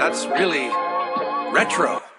That's really retro.